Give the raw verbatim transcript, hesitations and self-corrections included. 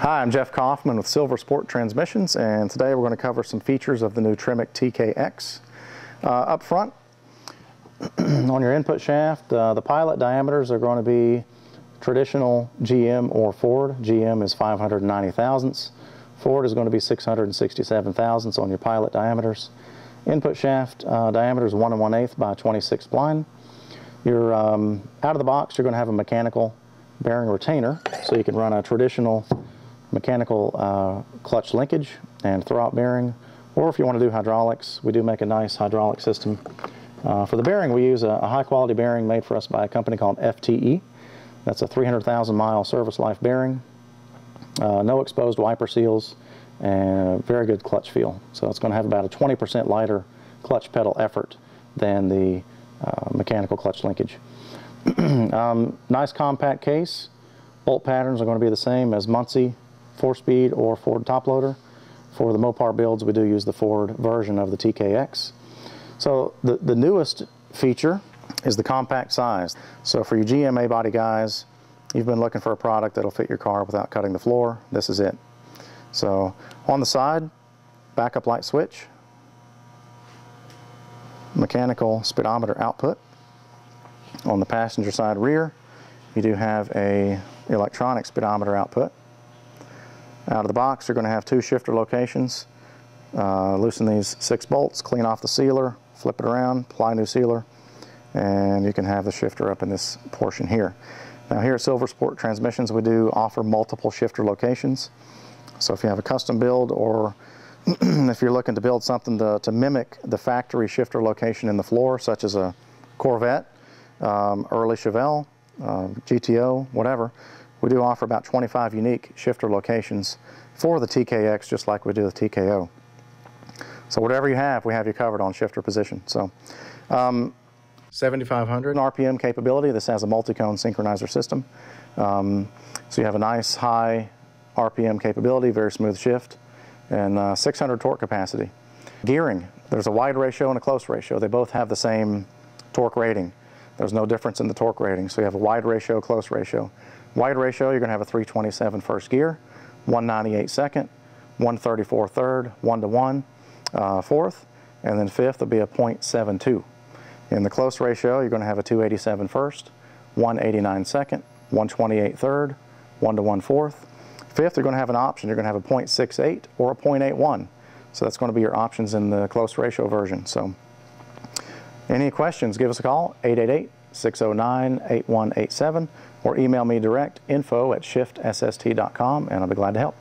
Hi, I'm Jeff Kaufman with Silver Sport Transmissions, and today we're going to cover some features of the new Tremec T K X. Uh, up front, on your input shaft, uh, the pilot diameters are going to be traditional G M or Ford. G M is five hundred ninety thousandths. Ford is going to be six hundred sixty-seven thousandths on your pilot diameters. Input shaft uh, diameter is one and one eighth by twenty-six blind. You're, um, out of the box, you're going to have a mechanical bearing retainer, so you can run a traditional mechanical uh, clutch linkage and throwout bearing, or if you want to do hydraulics, we do make a nice hydraulic system. Uh, for the bearing, we use a, a high quality bearing made for us by a company called F T E. That's a three hundred thousand mile service life bearing, uh, no exposed wiper seals, and very good clutch feel. So it's going to have about a twenty percent lighter clutch pedal effort than the uh, mechanical clutch linkage. um, nice compact case. Bolt patterns are going to be the same as Muncie four-speed or Ford top loader. For the Mopar builds, we do use the Ford version of the T K X. So the, the newest feature is the compact size. So for your G M A body guys, you've been looking for a product that'll fit your car without cutting the floor. This is it. So on the side, backup light switch, mechanical speedometer output. On the passenger side rear, you do have a electronic speedometer output. Out of the box, you're going to have two shifter locations. Uh, loosen these six bolts, clean off the sealer, flip it around, apply new sealer, and you can have the shifter up in this portion here. Now here at Silver Sport Transmissions, we do offer multiple shifter locations. So if you have a custom build, or if you're looking to build something to, to mimic the factory shifter location in the floor, such as a Corvette, um, early Chevelle, uh, G T O, whatever, we do offer about twenty-five unique shifter locations for the T K X, just like we do the T K O. So whatever you have, we have you covered on shifter position. So um, seventy-five hundred R P M capability. This has a multi-cone synchronizer system. Um, so you have a nice high R P M capability, very smooth shift, and uh, six hundred torque capacity. Gearing, there's a wide ratio and a close ratio. They both have the same torque rating. There's no difference in the torque rating, so you have a wide ratio, close ratio. Wide ratio, you're going to have a three twenty-seven first gear, one ninety-eight second, one thirty-four third, one to one uh, fourth, and then fifth will be a point seven two. In the close ratio, you're going to have a two eighty-seven first, one eighty-nine second, one twenty-eight third, one to one fourth. Fifth, you're going to have an option. You're going to have a point six eight or a point eight one. So that's going to be your options in the close ratio version. So any questions, give us a call, eight eight eight, six oh nine, eight one eight seven, or email me direct, info at shift s s t dot com, and I'll be glad to help.